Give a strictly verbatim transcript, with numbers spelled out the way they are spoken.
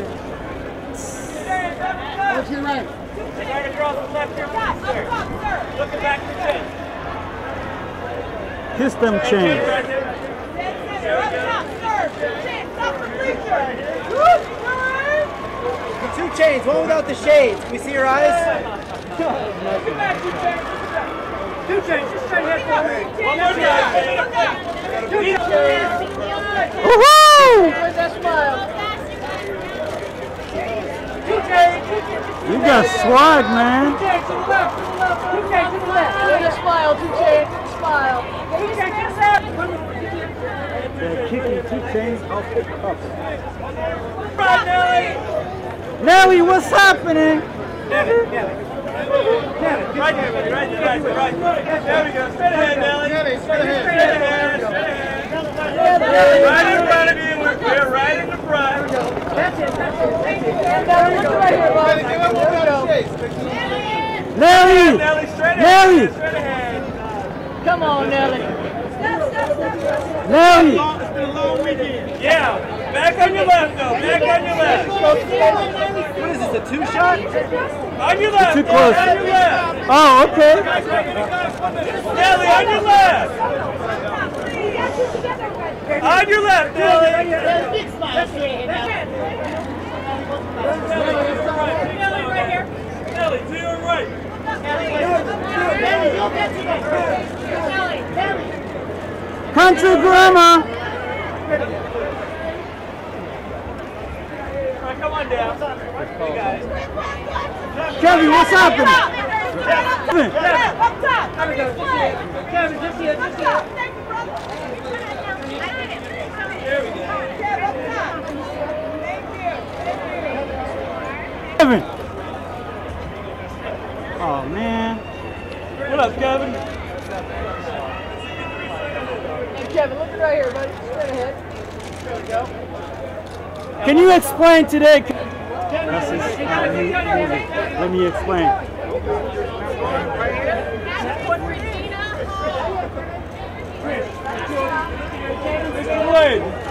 Go to your right. Try to draw some left here, sir. Looking back to Chainz. Kiss them, Chainz. The two Chainz, one without the shades. Can we see your eyes? Look back to Chainz. Two Chainz, just straight ahead forward. One more time. Two Chainz. Woohoo! There's that smile. You got swag, man. two Chainz to the left, two Chainz to the left. Look at the smile, two Chainz to the smile. two Chainz to the left. They're kicking two Chainz off the cup. Right, Nelly. Nelly, what's happening? Nelly, Nelly. Nelly, right there, buddy. Right there, right there, right there. There we go. Straight ahead, Nelly. Nelly, straight ahead. Straight ahead, straight ahead. Right in front of you. We're right in the front. There we go. That's it, that's it, that's it. Nelly! Nelly! Nelly! Come on, Nelly. Stop, stop, stop. Nelly! It's been a long weekend. Yeah. Back on your left, though. Back on your left. What is this, a two shot? On your left. Too close. On your left. Oh, okay. Nelly, on your left. On your left, Nelly. That's it. That's it. Nelly, right here. Nelly, to your right. Nelly, Country Grammar. All right, come on down. You guys. Kevin, what's happening? Up top. Kevin, just here, just here. There we go. Kevin. Oh man. What up, Kevin? Hey, Kevin, look right here, buddy. Straight ahead. There we go. Can you explain today? Is, let, me, let me explain. That's